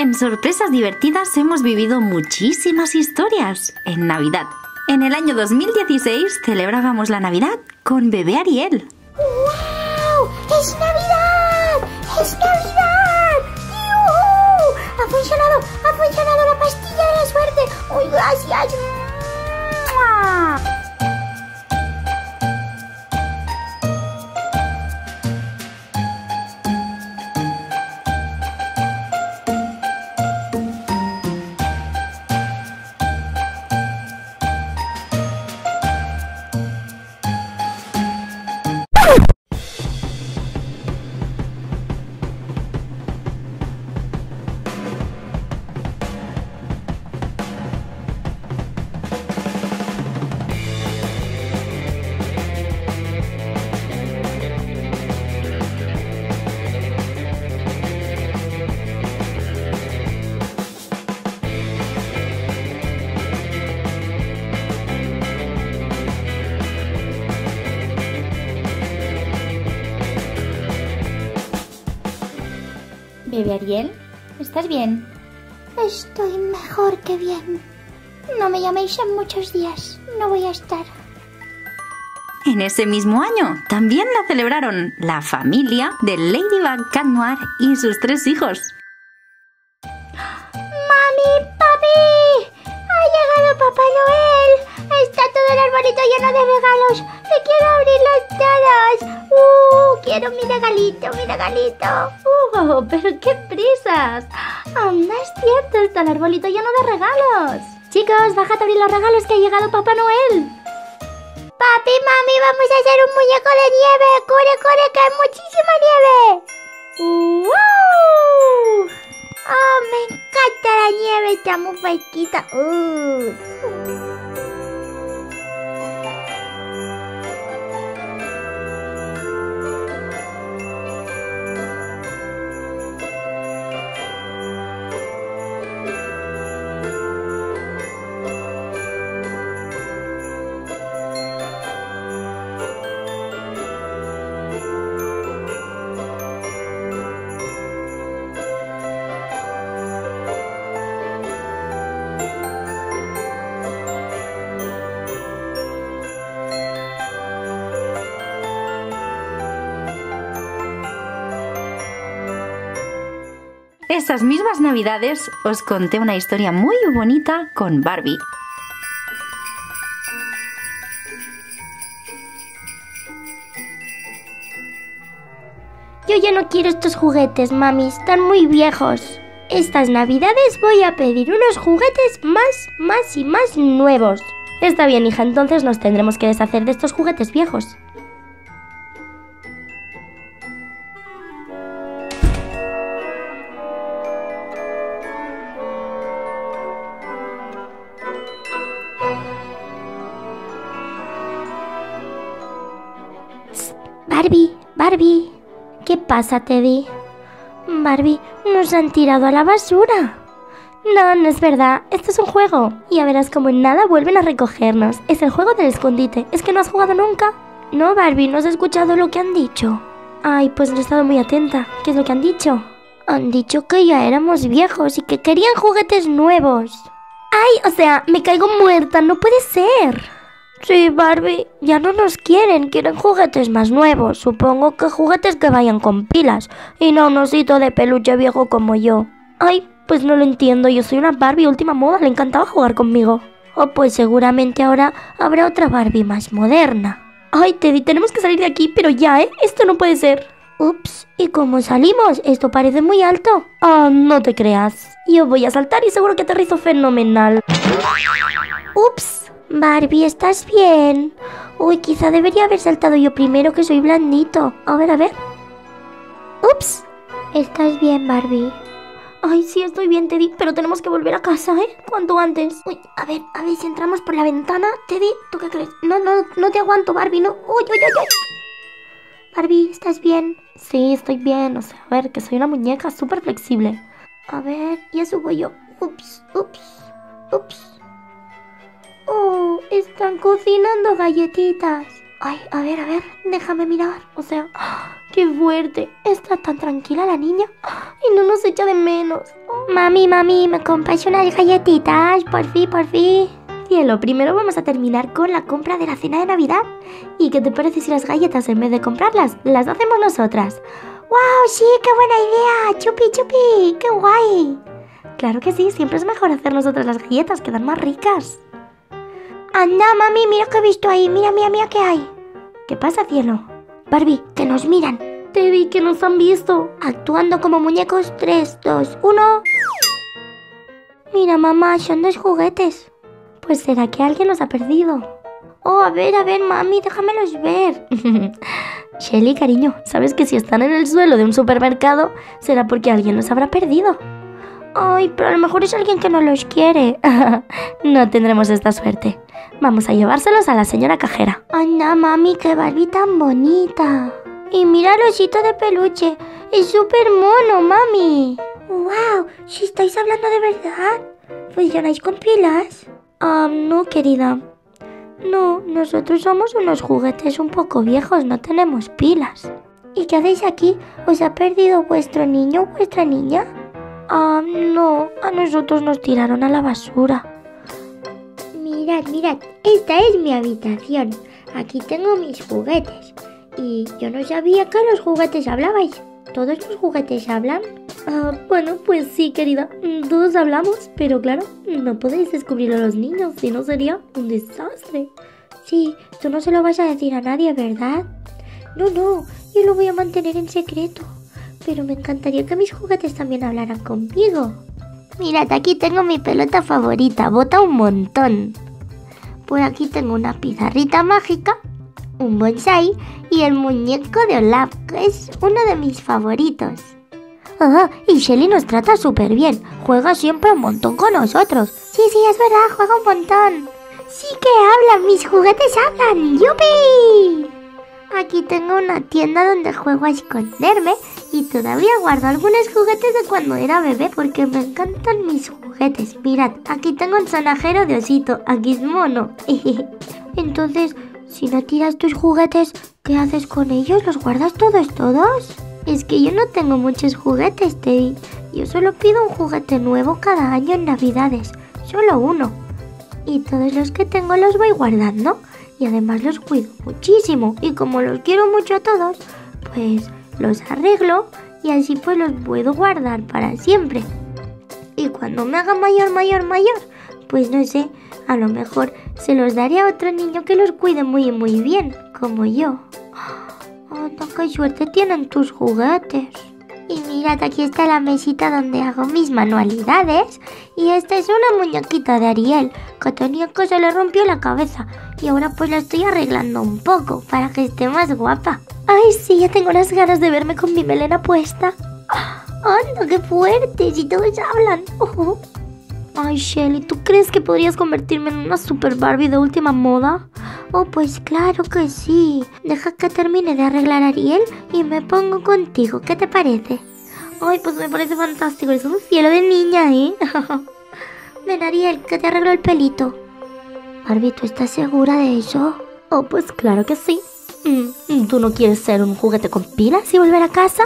En Sorpresas Divertidas hemos vivido muchísimas historias en Navidad. En el año 2016 celebrábamos la Navidad con bebé Ariel. ¡Wow! ¡Es Navidad! ¡Es Navidad! ¡Yuhu! Ha funcionado la pastilla de la suerte! ¡Uy, gracias! ¡Mua! Bebé Ariel, ¿estás bien? Estoy mejor que bien. No me llaméis en muchos días, no voy a estar. En ese mismo año también la celebraron la familia de Ladybug Cat Noir y sus 3 hijos. ¡Mami, papi! ¡Ha llegado Papá Noel! ¡Está todo el arbolito lleno de regalos! ¡Le quiero abrir las taras! ¡Quiero mi regalito, mi regalito! ¡Oh, pero qué prisas! ¡Anda, es cierto! ¡Está el arbolito lleno de regalos! Chicos, bajad a abrir los regalos que ha llegado Papá Noel. ¡Papi, mami, vamos a hacer un muñeco de nieve! ¡Corre, corre, que hay muchísima nieve! ¡Wow! ¡Oh, me encanta la nieve! ¡Está muy fresquita! Esas mismas navidades os conté una historia muy bonita con Barbie. Yo ya no quiero estos juguetes, mami, están muy viejos. Estas navidades voy a pedir unos juguetes más nuevos. Está bien, hija, entonces nos tendremos que deshacer de estos juguetes viejos. Barbie, ¿qué pasa, Teddy? Barbie, nos han tirado a la basura. No, no es verdad, esto es un juego. Ya verás como en nada vuelven a recogernos. Es el juego del escondite, ¿es que no has jugado nunca? No, Barbie, ¿no has escuchado lo que han dicho? Ay, pues no he estado muy atenta, ¿qué es lo que han dicho? Han dicho que ya éramos viejos y que querían juguetes nuevos. Ay, o sea, me caigo muerta, no puede ser. Sí, Barbie, ya no nos quieren, quieren juguetes más nuevos. Supongo que juguetes que vayan con pilas y no un osito de peluche viejo como yo. Ay, pues no lo entiendo, yo soy una Barbie última moda, le encantaba jugar conmigo. Oh, pues seguramente ahora habrá otra Barbie más moderna. Ay, Teddy, tenemos que salir de aquí, pero ya, ¿eh? Esto no puede ser. Ups, ¿y cómo salimos? Esto parece muy alto. Ah, no te creas. Yo voy a saltar y seguro que aterrizo fenomenal. Ups. Barbie, ¿estás bien? Uy, quizá debería haber saltado yo primero, que soy blandito. A ver, a ver. ¡Ups! ¿Estás bien, Barbie? Ay, sí, estoy bien, Teddy, pero tenemos que volver a casa, ¿eh? Cuanto antes. Uy, a ver si entramos por la ventana. Teddy, ¿tú qué crees? No, no, no te aguanto, Barbie, no. ¡Uy, uy, uy, uy! Barbie, ¿estás bien? Sí, estoy bien. O sea, a ver, que soy una muñeca súper flexible. A ver, ya subo yo. ¡Ups, ups, ups! Oh, están cocinando galletitas. Ay, a ver, déjame mirar. O sea, ¡Qué fuerte! Está tan tranquila la niña y no nos echa de menos. Mami, ¿me compráis unas galletitas? Por fin. Cielo, primero vamos a terminar con la compra de la cena de Navidad. ¿Y qué te parece si las galletas, en vez de comprarlas, las hacemos nosotras? ¡Wow! ¡Sí! ¡Qué buena idea! ¡Chupi! ¡Qué guay! Claro que sí, siempre es mejor hacer nosotras las galletas, quedan más ricas. Anda, mami, mira qué he visto ahí. Mira qué hay. ¿Qué pasa, cielo? Barbie, que nos miran. Teddy, que nos han visto. Actuando como muñecos. 3, 2, 1. Mira, mamá, son 2 juguetes. Pues será que alguien los ha perdido. Oh, a ver, mami, déjamelos ver. Shelly, cariño, ¿sabes que si están en el suelo de un supermercado será porque alguien los habrá perdido? Ay, pero a lo mejor es alguien que no los quiere. No tendremos esta suerte. Vamos a llevárselos a la señora cajera. Anda, mami, qué Barbie tan bonita. Y mira el osito de peluche. Es súper mono, mami. Wow, si estáis hablando de verdad. ¿Funcionáis con pilas? No, querida. No, nosotros somos unos juguetes un poco viejos, no tenemos pilas. ¿Y qué hacéis aquí? ¿Os ha perdido vuestro niño o vuestra niña? No, a nosotros nos tiraron a la basura. Mirad, esta es mi habitación. Aquí tengo mis juguetes. Y yo no sabía que los juguetes hablabais. ¿Todos los juguetes hablan? Bueno, pues sí, querida. Todos hablamos, pero claro, no podéis descubrir a los niños, si no sería un desastre. Sí, tú no se lo vas a decir a nadie, ¿verdad? No, yo lo voy a mantener en secreto. Pero me encantaría que mis juguetes también hablaran conmigo. Mirad, aquí tengo mi pelota favorita, bota un montón. Por aquí tengo una pizarrita mágica, un bonsai y el muñeco de Olaf, que es uno de mis favoritos. Oh, y Shelly nos trata súper bien, juega siempre un montón con nosotros. Sí, es verdad, juega un montón. Sí que hablan, mis juguetes hablan, ¡yupi! Aquí tengo una tienda donde juego a esconderme y todavía guardo algunos juguetes de cuando era bebé porque me encantan mis juguetes. Mirad, aquí tengo un sonajero de osito, aquí es mono. Entonces, si no tiras tus juguetes, ¿qué haces con ellos? ¿Los guardas todos? Es que yo no tengo muchos juguetes, Teddy. Yo solo pido un juguete nuevo cada año en Navidades, solo uno. Y todos los que tengo los voy guardando. Y además los cuido muchísimo. Y como los quiero mucho a todos, pues los arreglo. Y así pues los puedo guardar para siempre. Y cuando me haga mayor, pues no sé, a lo mejor se los daré a otro niño que los cuide muy bien, como yo. ¡Anda, qué suerte tienen tus juguetes! Y mirad, aquí está la mesita donde hago mis manualidades. Y esta es una muñequita de Ariel, que tenía que se le rompió la cabeza. Y ahora pues la estoy arreglando un poco, para que esté más guapa. Ay, sí, ya tengo unas ganas de verme con mi melena puesta. ¡Anda, qué fuerte! Si todos hablan. Ay, Shelly, ¿tú crees que podrías convertirme en una super Barbie de última moda? Oh, pues claro que sí. Deja que termine de arreglar a Ariel y me pongo contigo. ¿Qué te parece? Ay, pues me parece fantástico. Es un cielo de niña, ¿eh? Ven, Ariel, que te arreglo el pelito. Barbie, ¿tú estás segura de eso? Oh, pues claro que sí. ¿Tú no quieres ser un juguete con pilas y volver a casa?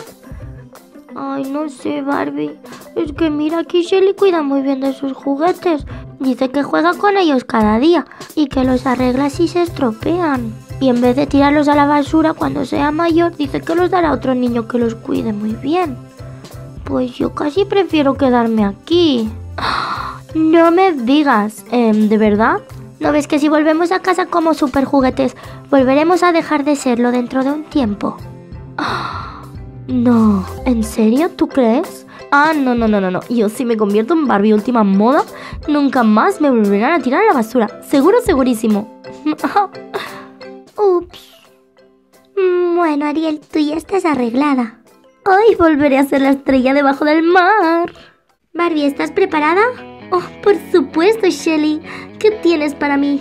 Ay, no sé, Barbie. Es que mira, aquí Shelly cuida muy bien de sus juguetes. Dice que juega con ellos cada día y que los arregla si se estropean. Y en vez de tirarlos a la basura cuando sea mayor, dice que los dará a otro niño que los cuide muy bien. Pues yo casi prefiero quedarme aquí. No me digas, ¿de verdad? ¿No ves que si volvemos a casa como super juguetes, volveremos a dejar de serlo dentro de un tiempo? No, ¿en serio? ¿Tú crees? Ah, no. Yo si me convierto en Barbie última moda, nunca más me volverán a tirar a la basura. Segurísimo. Ups. Bueno, Ariel, tú ya estás arreglada. Hoy volveré a ser la estrella debajo del mar. Barbie, ¿estás preparada? Oh, por supuesto, Shelly. ¿Qué tienes para mí?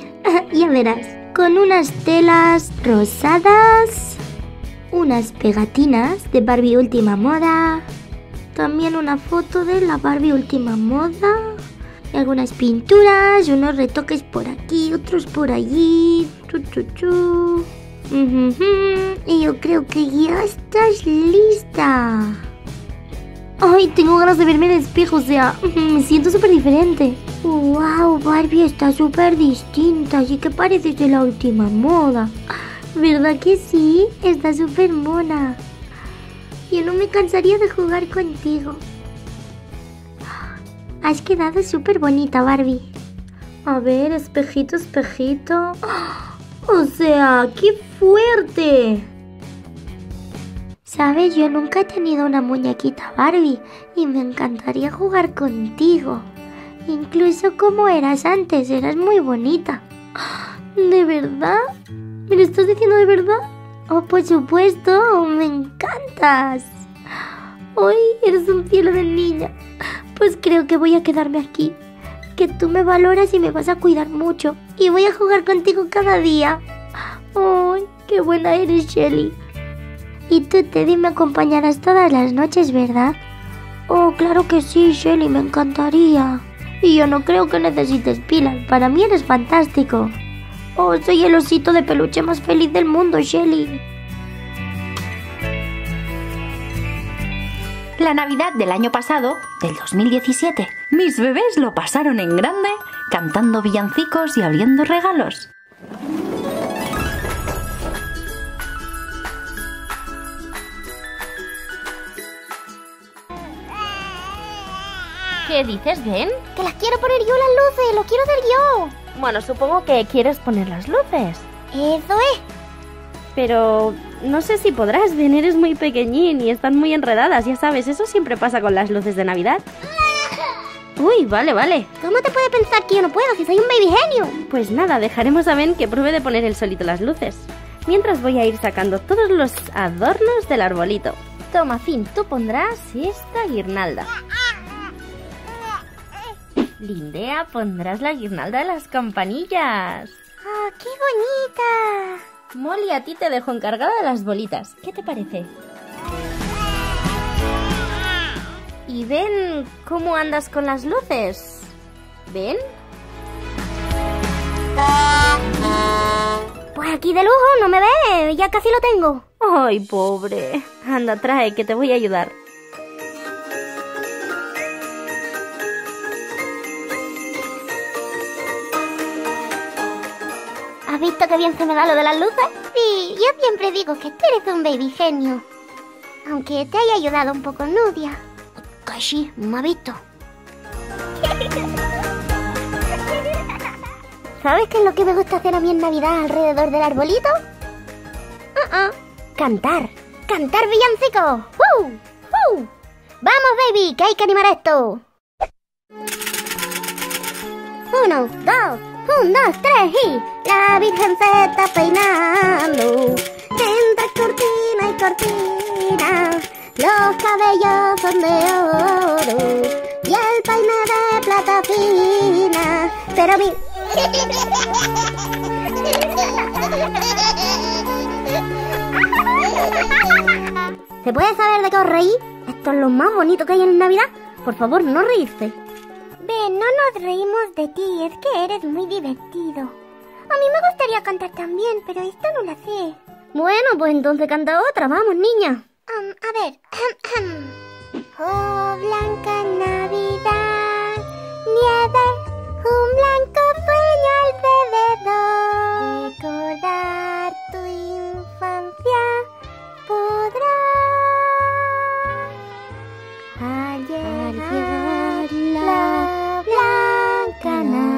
Ya verás. Con unas telas rosadas, unas pegatinas de Barbie última moda, también una foto de la Barbie última moda, algunas pinturas, unos retoques por aquí, otros por allí. Y yo creo que ya estás lista. Ay, tengo ganas de verme en el espejo, o sea, me siento súper diferente. Wow, Barbie está súper distinta, así que pareces de la última moda. ¿Verdad que sí? Está súper mona. Yo no me cansaría de jugar contigo. Has quedado súper bonita, Barbie. A ver, espejito, espejito. ¡Oh! O sea, ¡qué fuerte! Sabes, yo nunca he tenido una muñequita Barbie y me encantaría jugar contigo. Incluso como eras antes, eras muy bonita. ¿De verdad? ¿Me lo estás diciendo de verdad? Oh, por supuesto, me encantas. Hoy eres un cielo de niña. Pues creo que voy a quedarme aquí. Que tú me valoras y me vas a cuidar mucho. Y voy a jugar contigo cada día. ¡Ay, qué buena eres, Shelly! Y tú, Teddy, me acompañarás todas las noches, ¿verdad? Oh, claro que sí, Shelly, me encantaría. Y yo no creo que necesites pilas. Para mí eres fantástico. Oh, soy el osito de peluche más feliz del mundo, Shelly. La Navidad del año pasado, del 2017, mis bebés lo pasaron en grande, cantando villancicos y abriendo regalos. ¿Qué dices, Ben? Que las quiero poner yo las luces, lo quiero hacer yo. Bueno, supongo que quieres poner las luces. Eso es. Pero no sé si podrás, Ben, eres muy pequeñín y están muy enredadas, ya sabes, eso siempre pasa con las luces de Navidad. Uy, vale, vale. ¿Cómo te puede pensar que yo no puedo, si soy un baby genio? Pues nada, dejaremos a Ben que pruebe de poner él solito las luces. Mientras voy a ir sacando todos los adornos del arbolito. Toma, Finn, tú pondrás esta guirnalda. Lindea, pondrás la guirnalda de las campanillas. ¡Ah, qué bonita! Molly, a ti te dejo encargada de las bolitas. ¿Qué te parece? Y Ben, ¿cómo andas con las luces? ¿Ben? Pues aquí de lujo, no me ve, ya casi lo tengo. Ay, pobre. Anda, trae, que te voy a ayudar. ¿Has visto qué bien se me da lo de las luces? Sí, yo siempre digo que tú eres un baby genio. Aunque te haya ayudado un poco Nudia. Casi me ha visto. ¿Sabes qué es lo que me gusta hacer a mí en Navidad alrededor del arbolito? Cantar. ¡Cantar villancicos! ¡Vamos, baby, que hay que animar esto! 1, 2, 1, 2, 3 y... La Virgen se está peinando entre cortina y cortina. Los cabellos son de oro y el peine de plata fina. Pero mi... ¿Se puede saber de qué os reí? Esto es lo más bonito que hay en Navidad. Por favor, no reírse. Ben, no nos reímos de ti, es que eres muy divertido. A mí me gustaría cantar también, pero esto no la sé. Bueno, pues entonces canta otra, vamos, niña. A ver. Oh, blanca Navidad, nieve, un blanco sueño alrededor. Recordar tu infancia podrás. Al llegar la blanca Navidad.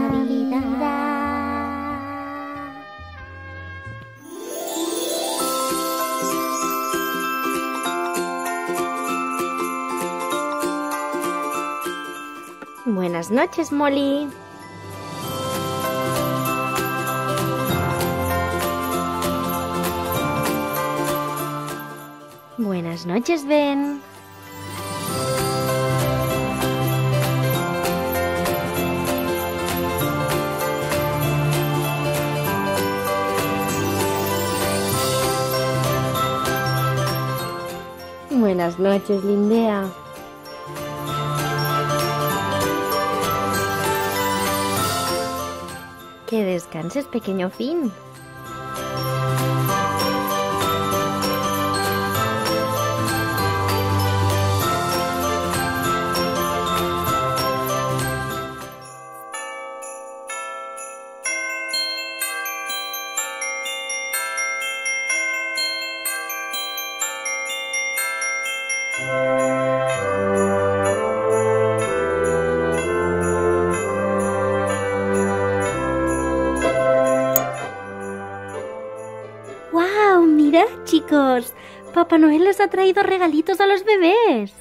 Buenas noches, Molly. Buenas noches, Ben. Buenas noches, Lindea. Que descanses, pequeño Finn. chicos! ¡Papá Noel les ha traído regalitos a los bebés!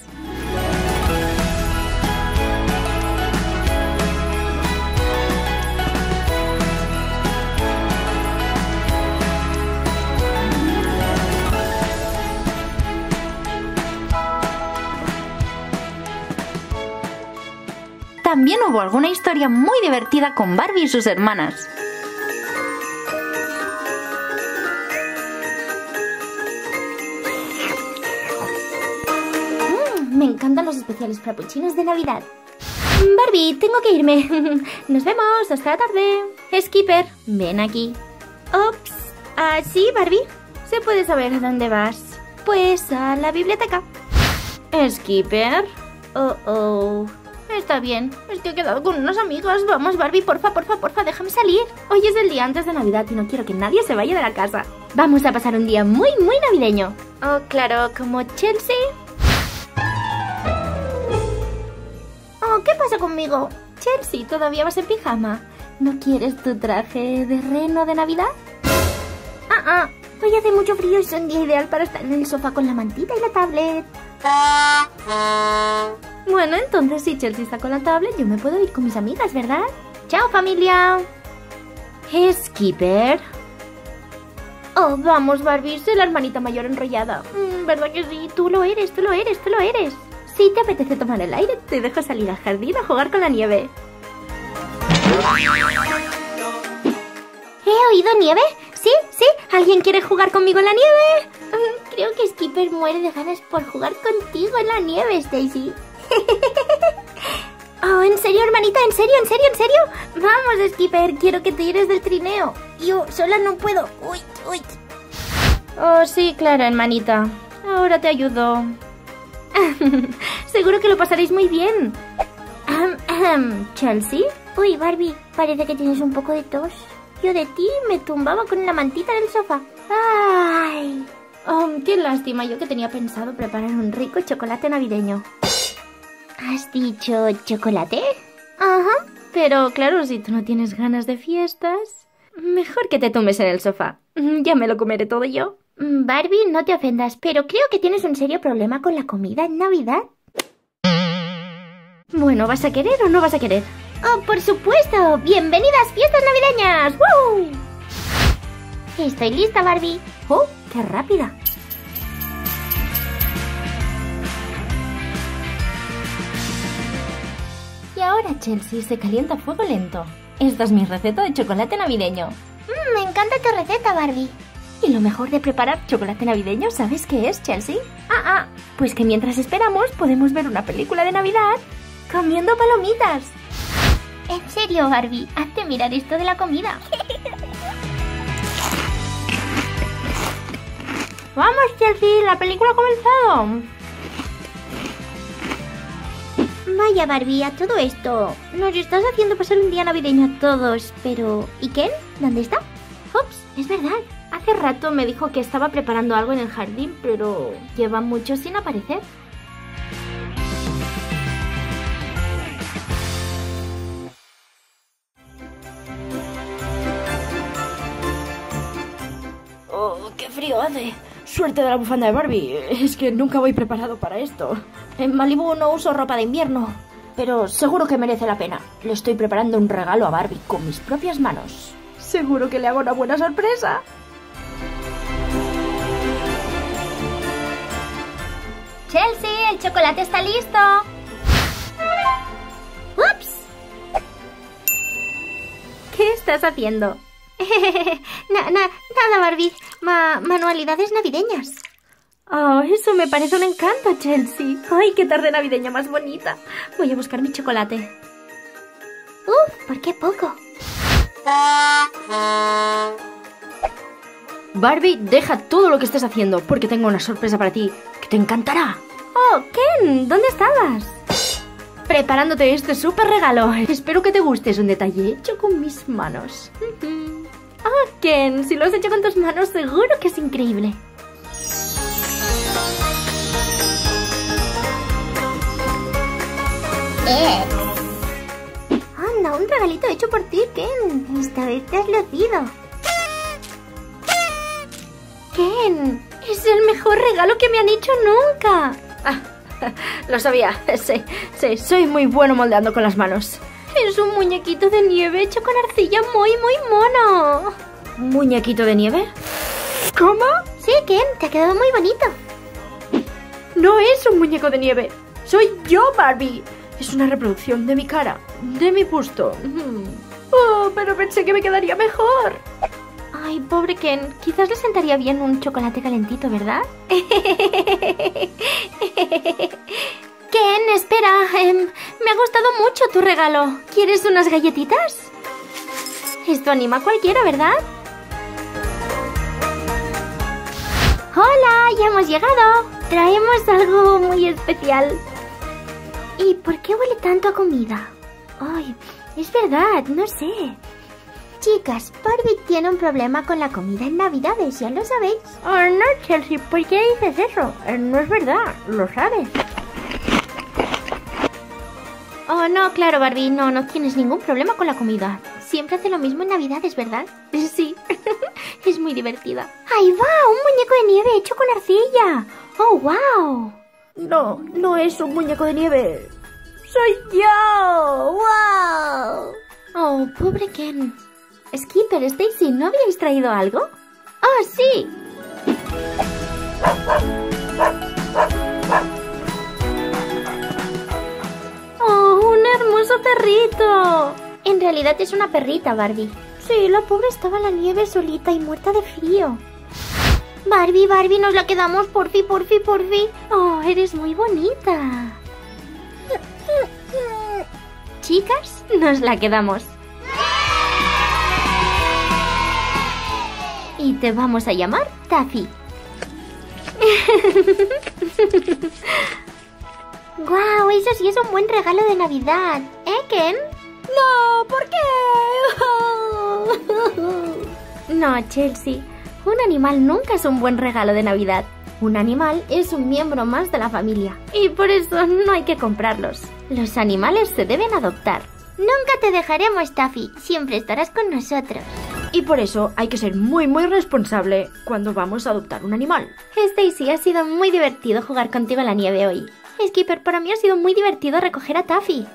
También hubo alguna historia muy divertida con Barbie y sus hermanas. Me encantan los especiales frappuccinos de Navidad. Barbie, tengo que irme. Nos vemos, hasta la tarde. Skipper, ven aquí. Ops, ¿sí, Barbie? ¿Se puede saber a dónde vas? Pues a la biblioteca. Skipper. Oh, oh. Está bien, es que he quedado con unas amigas. Vamos, Barbie, porfa, porfa, porfa, déjame salir. Hoy es el día antes de Navidad y no quiero que nadie se vaya de la casa. Vamos a pasar un día muy, muy navideño. Oh, claro, como Chelsea. Oh, ¿qué pasa conmigo? Chelsea, ¿todavía vas en pijama? ¿No quieres tu traje de reno de Navidad? Ah, hoy hace mucho frío y es un día ideal para estar en el sofá con la mantita y la tablet. Bueno, entonces si Chelsea está con la tablet, yo me puedo ir con mis amigas, ¿verdad? ¡Chao, familia! ¿Skipper? Oh, vamos, Barbie, soy la hermanita mayor enrollada. ¿Verdad que sí? Tú lo eres, tú lo eres, tú lo eres. Si te apetece tomar el aire, te dejo salir al jardín a jugar con la nieve. ¿He oído nieve? Sí. ¿Alguien quiere jugar conmigo en la nieve? Creo que Skipper muere de ganas por jugar contigo en la nieve, Stacy. Oh, ¿en serio, hermanita? ¿En serio? Vamos, Skipper, quiero que te tires del trineo. Yo sola no puedo. Uy. Oh, sí, claro, hermanita. Ahora te ayudo. Seguro que lo pasaréis muy bien. ¿Chelsea? Uy, Barbie, parece que tienes un poco de tos. Yo de ti me tumbaba con la mantita del sofá. ¡Ay! Oh, qué lástima, yo que tenía pensado preparar un rico chocolate navideño. ¿Has dicho chocolate? Ajá, pero claro, si tú no tienes ganas de fiestas, mejor que te tumbes en el sofá. Ya me lo comeré todo yo. Barbie, no te ofendas, pero creo que tienes un serio problema con la comida en Navidad. Bueno, ¿vas a querer o no vas a querer? ¡Oh, por supuesto! ¡Bienvenidas fiestas navideñas! ¡Woo! Estoy lista, Barbie. ¡Oh, qué rápida! Y ahora Chelsea se calienta a fuego lento. Esta es mi receta de chocolate navideño. Me encanta tu receta, Barbie. Y lo mejor de preparar chocolate navideño, ¿sabes qué es, Chelsea? Pues que mientras esperamos podemos ver una película de Navidad comiendo palomitas. En serio, Barbie, hazte mirar esto de la comida. ¡Vamos, Chelsea! ¡La película ha comenzado! Vaya, Barbie, a todo esto. Nos estás haciendo pasar un día navideño a todos, pero... ¿Y Ken? ¿Dónde está? Ups, es verdad. Hace rato me dijo que estaba preparando algo en el jardín, pero lleva mucho sin aparecer. Suerte de la bufanda de Barbie, es que nunca voy preparado para esto. En Malibu no uso ropa de invierno, pero seguro que merece la pena. Le estoy preparando un regalo a Barbie con mis propias manos. Seguro que le hago una buena sorpresa. Chelsea, el chocolate está listo. ¡Ups! ¿Qué estás haciendo? Nada, Barbie. Manualidades navideñas. Oh, eso me parece un encanto, Chelsea. Ay, qué tarde navideña más bonita. Voy a buscar mi chocolate. Uf, ¿por qué poco? Barbie, deja todo lo que estés haciendo, porque tengo una sorpresa para ti que te encantará. Oh, Ken, ¿dónde estabas? Preparándote este súper regalo. Espero que te guste, es un detalle hecho con mis manos. Oh, Ken, si lo has hecho con tus manos, seguro que es increíble. Anda, un regalito hecho por ti, Ken. Esta vez te has lucido. Ken, Es el mejor regalo que me han hecho nunca. Ah, lo sabía. Sí, soy muy bueno moldeando con las manos. Es un muñequito de nieve hecho con arcilla muy mono. ¿Muñequito de nieve? ¿Cómo? Sí, Ken, te ha quedado muy bonito. No es un muñeco de nieve. Soy yo, Barbie. Es una reproducción de mi cara, de mi busto. Oh, pero pensé que me quedaría mejor. Ay, pobre Ken. Quizás le sentaría bien un chocolate calentito, ¿verdad? Ken, espera. Me ha gustado mucho tu regalo. ¿Quieres unas galletitas? Esto anima a cualquiera, ¿verdad? ¡Hola! ¡Ya hemos llegado! Traemos algo muy especial. ¿Y por qué huele tanto a comida? ¡Ay! Es verdad, no sé. Chicas, Barbie tiene un problema con la comida en Navidades, ya lo sabéis. Oh, no, Chelsea, ¿por qué dices eso? No es verdad, lo sabes. Oh, no, claro, Barbie, no tienes ningún problema con la comida. Siempre hace lo mismo en Navidades, ¿verdad? Sí, es muy divertida. ¡Ahí va! ¡Un muñeco de nieve hecho con arcilla! ¡Oh, wow! No es un muñeco de nieve. ¡Soy yo! ¡Wow! Oh, pobre Ken. Skipper, Stacy, ¿no habíais traído algo? ¡Oh, sí! ¡Oh, un hermoso perrito! En realidad es una perrita, Barbie. Sí, la pobre estaba en la nieve solita y muerta de frío. Barbie, nos la quedamos por fin. Oh, eres muy bonita. Chicas, nos la quedamos. Y te vamos a llamar Taffy. ¡Guau! Eso sí es un buen regalo de Navidad. ¿Eh, Ken? No, ¿por qué? No, Chelsea. Un animal nunca es un buen regalo de Navidad. Un animal es un miembro más de la familia y por eso no hay que comprarlos. Los animales se deben adoptar. Nunca te dejaremos, Taffy. Siempre estarás con nosotros. Y por eso hay que ser muy responsable cuando vamos a adoptar un animal. Stacy, ha sido muy divertido jugar contigo en la nieve hoy. Skipper, para mí ha sido muy divertido recoger a Taffy.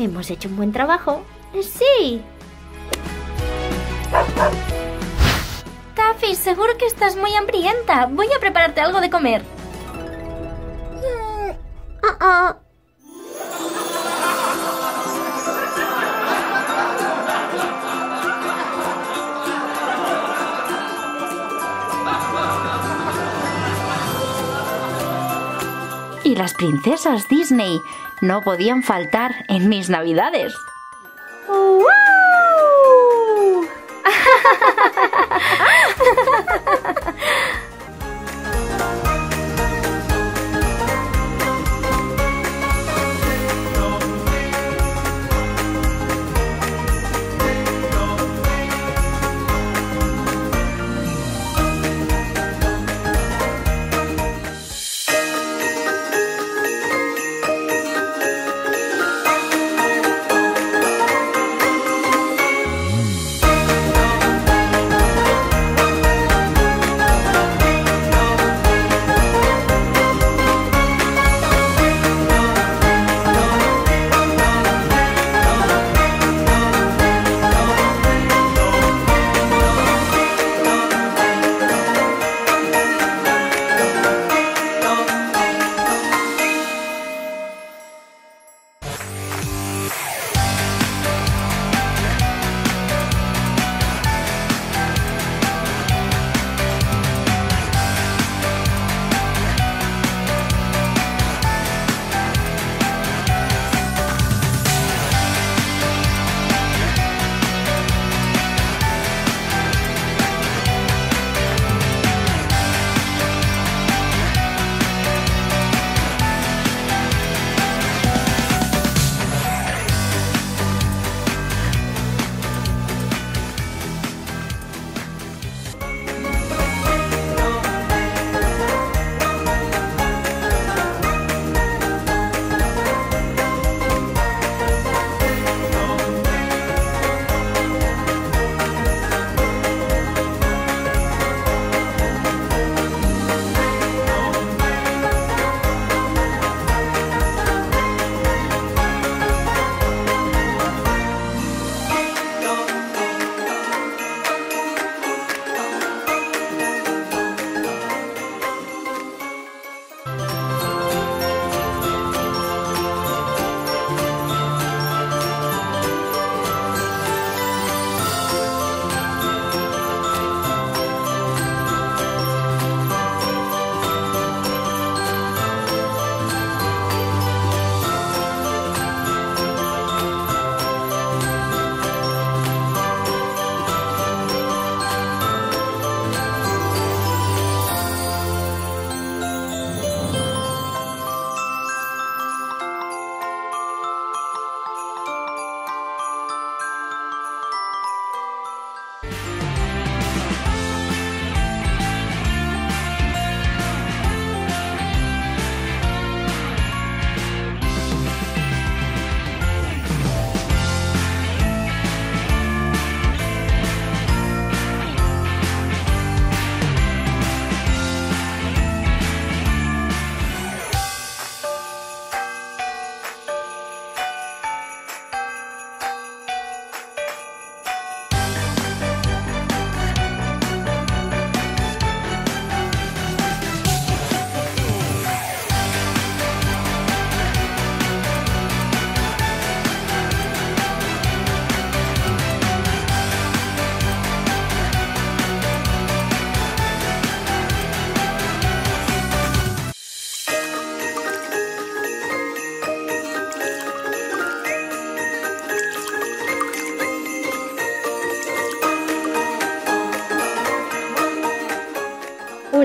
Hemos hecho un buen trabajo. ¡Sí! Taffy, seguro que estás muy hambrienta. Voy a prepararte algo de comer. Y las princesas Disney no podían faltar en mis Navidades. ¡Wow!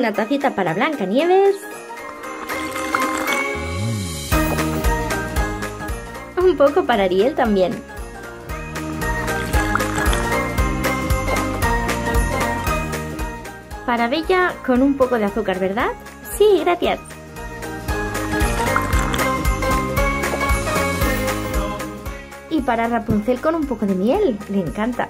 una tacita para Blancanieves. Un poco para Ariel también. Para Bella con un poco de azúcar, ¿verdad? Sí, gracias. Y para Rapunzel con un poco de miel, le encanta.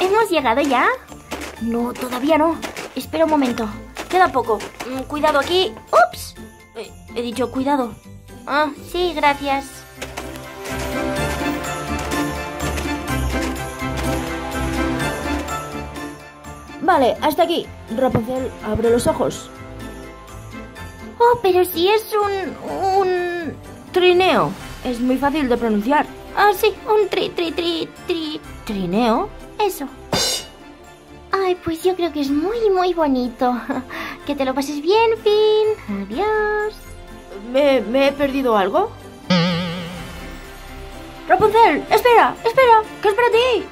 ¿Hemos llegado ya? No, todavía no. Espera un momento. Queda poco. Cuidado aquí. ¡Ups! He dicho cuidado. Ah, sí, gracias. Vale, hasta aquí. Rapunzel, abre los ojos. Oh, pero si es un trineo. Es muy fácil de pronunciar. Ah, sí, un trineo. Eso. Ay, pues yo creo que es muy, muy bonito. Que te lo pases bien, Finn. Adiós. ¿Me he perdido algo? Rapunzel, espera. ¿Qué es para ti?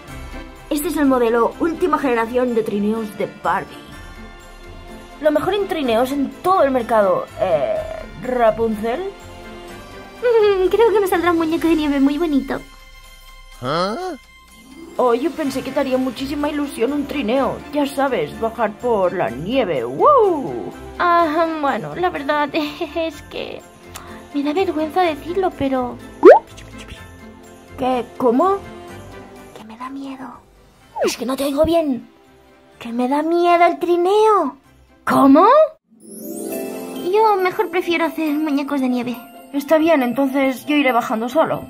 Este es el modelo última generación de trineos de Barbie. Lo mejor en trineos en todo el mercado. ¿Rapunzel? Creo que me saldrá un muñeco de nieve muy bonito. ¿Ah? Oh, yo pensé que te haría muchísima ilusión un trineo. Ya sabes, bajar por la nieve. ¡Wow! Ah, bueno, la verdad es que... me da vergüenza decirlo, pero... ¿Qué? ¿Cómo? Que me da miedo. Es que no te oigo bien. ¡Que me da miedo el trineo! ¿Cómo? Yo mejor prefiero hacer muñecos de nieve. Está bien, entonces yo iré bajando solo.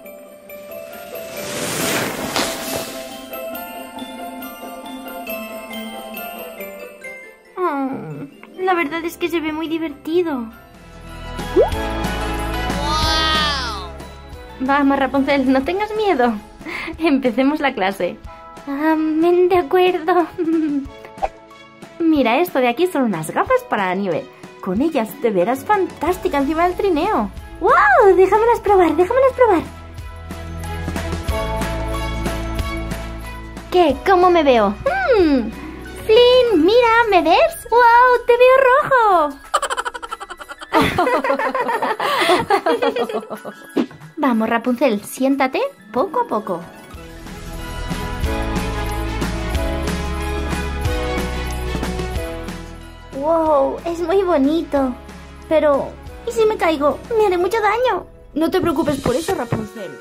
Oh, la verdad es que se ve muy divertido. ¡Wow! Vamos, Rapunzel, no tengas miedo. Empecemos la clase. Amén, de acuerdo. Mira, esto de aquí son unas gafas para la nieve. Con ellas te verás fantástica encima del trineo. ¡Wow! Déjamelas probar. ¿Qué? ¿Cómo me veo? Flynn, mira, ¿me ves? ¡Wow! ¡Te veo rojo! Vamos, Rapunzel, siéntate poco a poco. ¡Wow! Es muy bonito. Pero, ¿y si me caigo? ¡Me haré mucho daño! No te preocupes por eso, Rapunzel.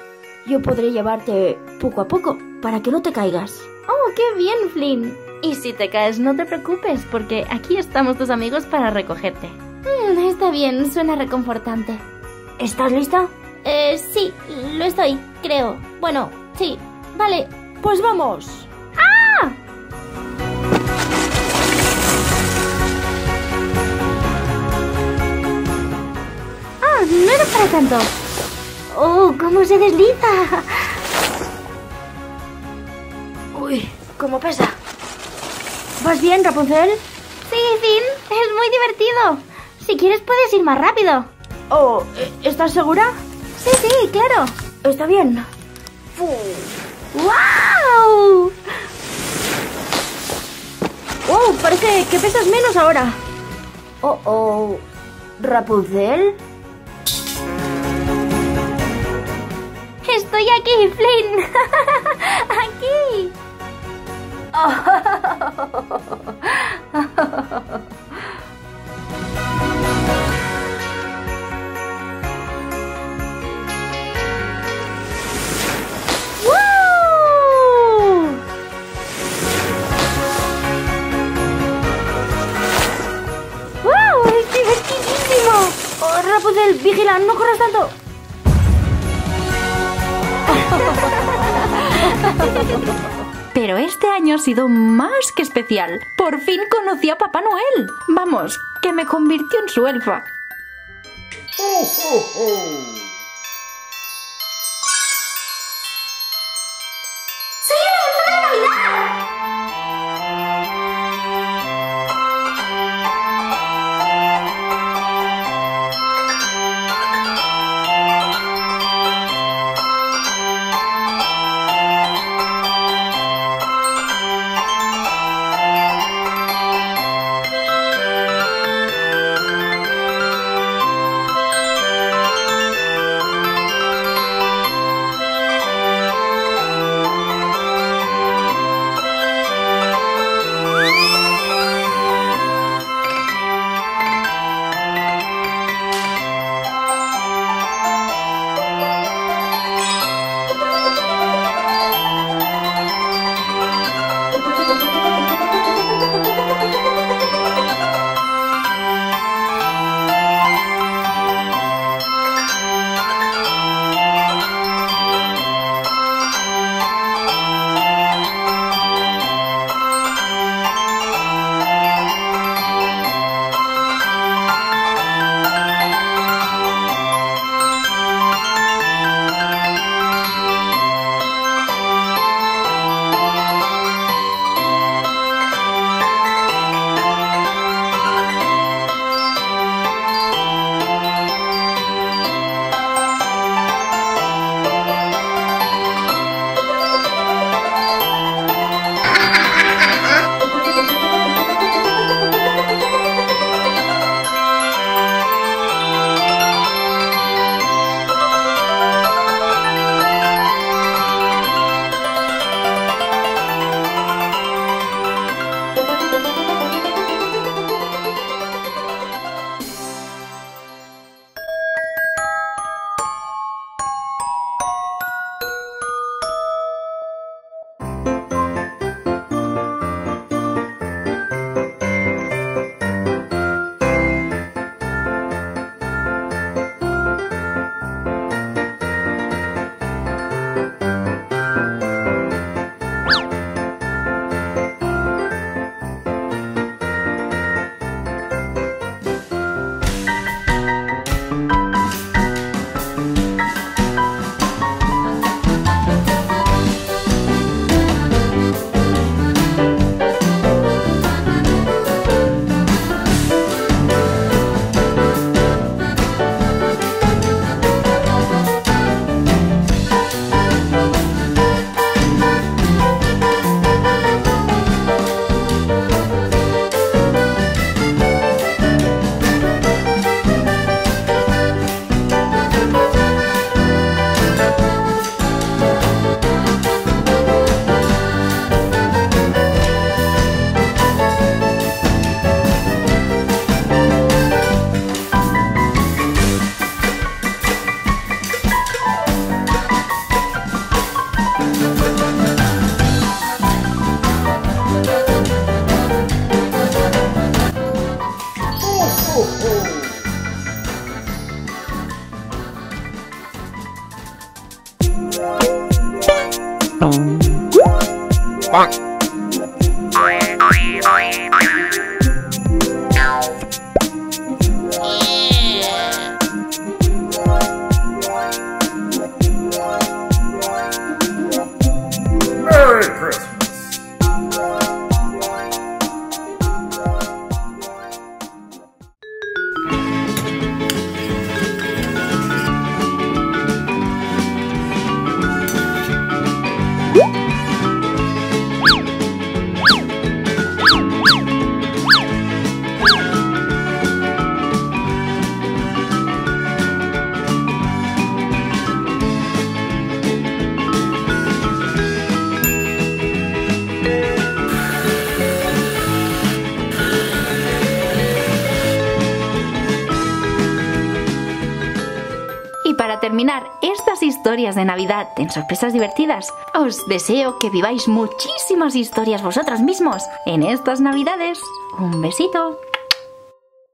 Yo podré llevarte poco a poco para que no te caigas. ¡Oh, qué bien, Flynn! Y si te caes, no te preocupes, porque aquí estamos tus amigos para recogerte. Está bien, suena reconfortante. ¿Estás lista? Sí, lo estoy, creo. Bueno, sí, vale. Pues vamos. ¡Ah! ¡Ah, no era para tanto! ¡Oh, cómo se desliza! Uy, cómo pesa. ¿Vas bien, Rapunzel? Sí, Finn, es muy divertido. Si quieres puedes ir más rápido. Oh, ¿estás segura? Sí, claro. Está bien. ¡Wow! ¡Oh, parece que pesas menos ahora! Oh, ¿Rapunzel? Estoy aquí, Flynn. ¡Aquí! ¡Wow! ¡Wow! ¡Es divertidísimo! Oh, Rapunzel, vigila, no corras tanto. Pero este año ha sido más que especial. Por fin conocí a Papá Noel. Vamos, que me convirtió en su elfa. ¡Soy el elfo de Navidad! terminar estas historias de Navidad en Sorpresas Divertidas, os deseo que viváis muchísimas historias vosotros mismos en estas Navidades. ¡Un besito!